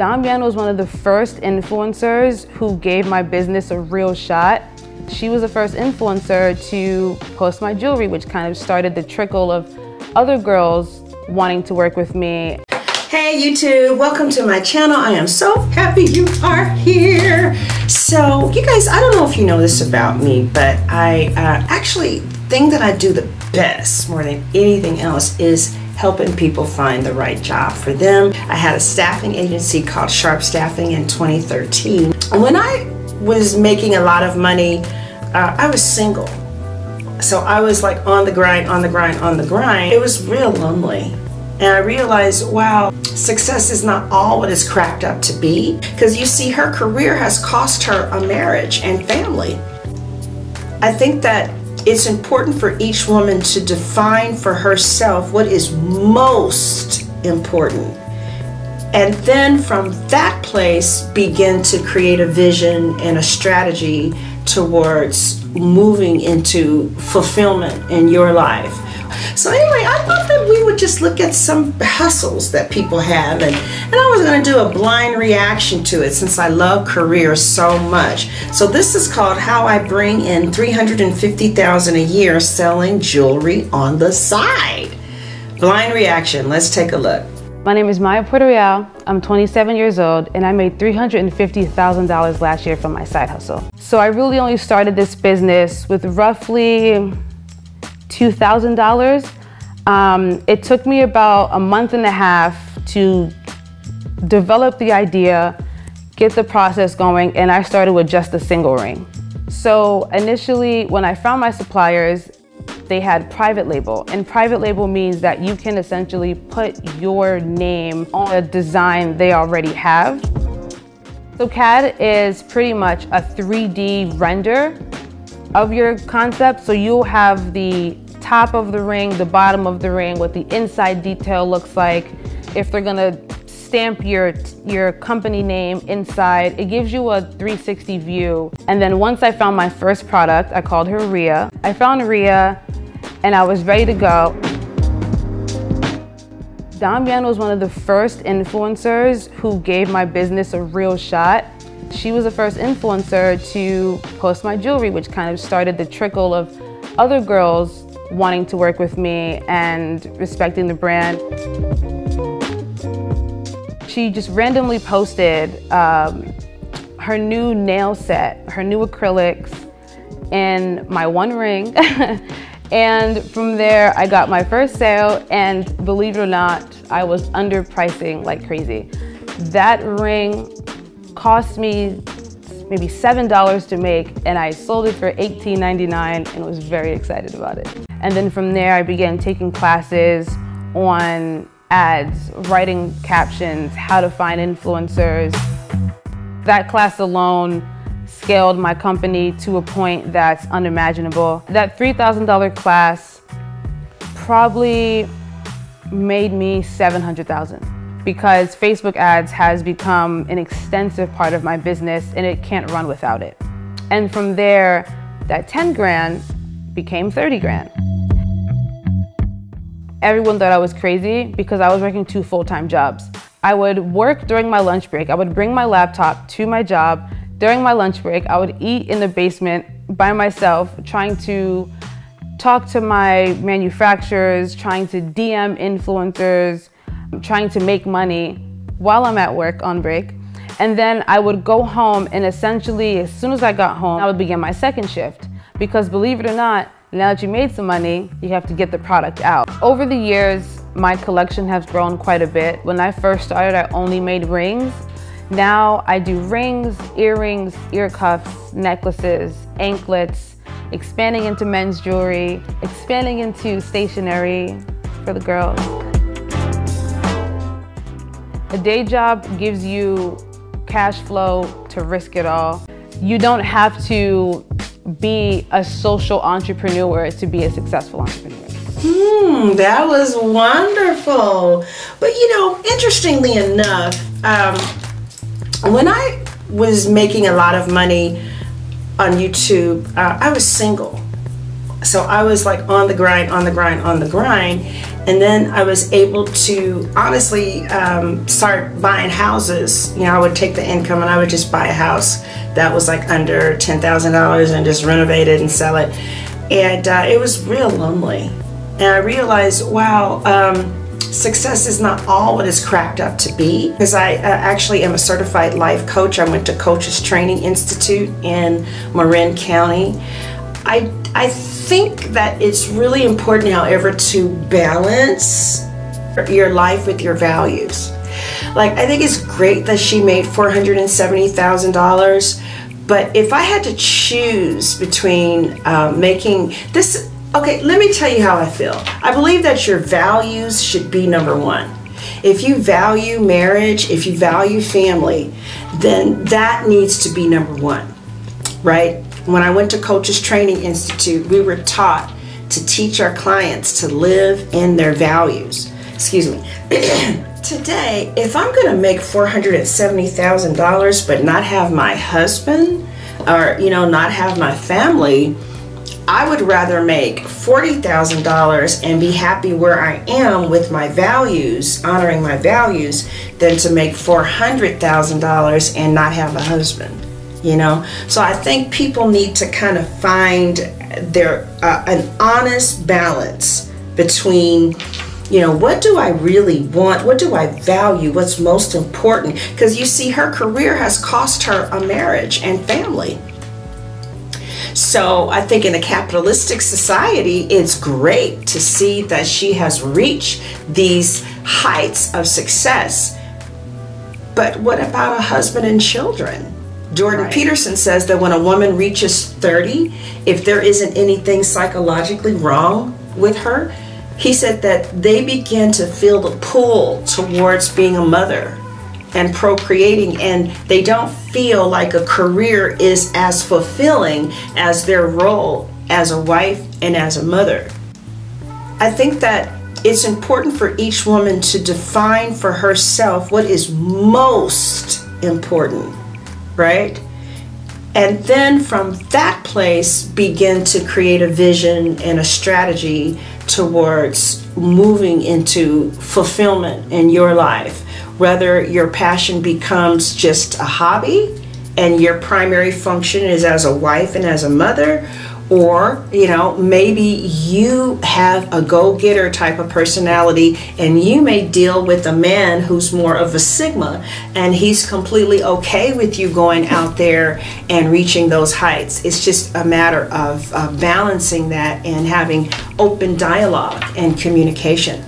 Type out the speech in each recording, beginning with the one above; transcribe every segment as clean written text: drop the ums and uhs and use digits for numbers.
Dom Yan was one of the first influencers who gave my business a real shot. She was the first influencer to post my jewelry, which kind of started the trickle of other girls wanting to work with me. Hey YouTube, welcome to my channel. I am so happy you are here. So you guys, I don't know if you know this about me, but I actually, the thing that I do the best more than anything else is helping people find the right job for them. I had a staffing agency called Sharp Staffing in 2013. When I was making a lot of money, I was single. So I was like on the grind, on the grind, on the grind. It was real lonely. And I realized, wow, success is not all what it's cracked up to be. Because you see, her career has cost her a marriage and family. I think that it's important for each woman to define for herself what is most important. And then from that place, begin to create a vision and a strategy towards moving into fulfillment in your life. So anyway, I thought that we would just look at some hustles that people have, and I was going to do a blind reaction to it since I love careers so much. So this is called How I Bring in $350,000 a Year Selling Jewelry on the Side. Blind reaction. Let's take a look. My name is Maya Puerto Rial. I'm 27 years old, and I made $350,000 last year from my side hustle. So I really only started this business with roughly $2,000. It took me about a month and a half to develop the idea, get the process going, and I started with just a single ring. So initially, when I found my suppliers, they had private label, and private label means that you can essentially put your name on a design they already have. So CAD is pretty much a 3D render of your concept, so you'll have the top of the ring, the bottom of the ring, what the inside detail looks like, if they're gonna stamp your company name inside. It gives you a 360 view. And then once I found my first product, I called her Rhea. I found Rhea and I was ready to go. Dom Yan was one of the first influencers who gave my business a real shot. She was the first influencer to post my jewelry, which kind of started the trickle of other girls wanting to work with me and respecting the brand. She just randomly posted her new nail set, her new acrylics, and my one ring. And from there, I got my first sale, and believe it or not, I was underpricing like crazy. That ring cost me maybe $7 to make, and I sold it for $18.99 and was very excited about it. And then from there, I began taking classes on ads, writing captions, how to find influencers. That class alone scaled my company to a point that's unimaginable. That $3,000 class probably made me $700,000. Because Facebook ads has become an extensive part of my business and it can't run without it. And from there, that 10 grand became 30 grand. Everyone thought I was crazy because I was working two full-time jobs. I would work during my lunch break. I would bring my laptop to my job. During my lunch break, I would eat in the basement by myself, trying to talk to my manufacturers, trying to DM influencers, trying to make money while I'm at work on break. And then I would go home, and essentially as soon as I got home, I would begin my second shift. Because believe it or not, now that you made some money, you have to get the product out. Over the years, my collection has grown quite a bit. When I first started, I only made rings. Now I do rings, earrings, ear cuffs, necklaces, anklets, expanding into men's jewelry, expanding into stationery for the girls. A day job gives you cash flow to risk it all. You don't have to be a social entrepreneur to be a successful entrepreneur. That was wonderful. But you know, interestingly enough, when I was making a lot of money on YouTube, I was single. So I was like on the grind. And then I was able to honestly start buying houses. You know, I would take the income and I would just buy a house that was like under $10,000 and just renovate it and sell it. And it was real lonely. And I realized, wow, success is not all what it's cracked up to be. Because I actually am a certified life coach. I went to Coaches Training Institute in Marin County. I think that it's really important, however, to balance your life with your values. Like, I think it's great that she made $470,000, but if I had to choose between making this, okay, let me tell you how I feel. I believe that your values should be number one. If you value marriage, if you value family, then that needs to be number one, right? When I went to Coaches Training Institute, we were taught to teach our clients to live in their values. Excuse me. Today, if I'm going to make $470,000 but not have my husband or, you know, not have my family, I would rather make $40,000 and be happy where I am with my values, honoring my values, than to make $400,000 and not have a husband. You know, so I think people need to kind of find their an honest balance between, you know, what do I really want? What do I value? What's most important? Because you see, her career has cost her a marriage and family. So I think in a capitalistic society, it's great to see that she has reached these heights of success. But what about a husband and children? Jordan Peterson says that when a woman reaches 30, if there isn't anything psychologically wrong with her, he said that they begin to feel the pull towards being a mother and procreating, and they don't feel like a career is as fulfilling as their role as a wife and as a mother. I think that it's important for each woman to define for herself what is most important. Right? And then from that place, begin to create a vision and a strategy towards moving into fulfillment in your life. Whether your passion becomes just a hobby and your primary function is as a wife and as a mother, or, you know, maybe you have a go-getter type of personality and you may deal with a man who's more of a Sigma and he's completely okay with you going out there and reaching those heights. It's just a matter of balancing that and having open dialogue and communication.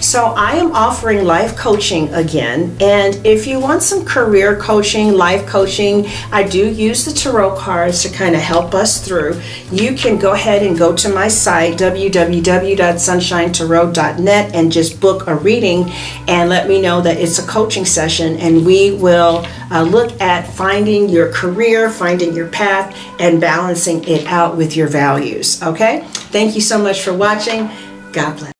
So I am offering life coaching again, and if you want some career coaching, life coaching, I do use the tarot cards to kind of help us through. You can go ahead and go to my site, www.sunshinetarot.net, and just book a reading and let me know that it's a coaching session, and we will look at finding your career, finding your path, and balancing it out with your values, okay? Thank you so much for watching. God bless.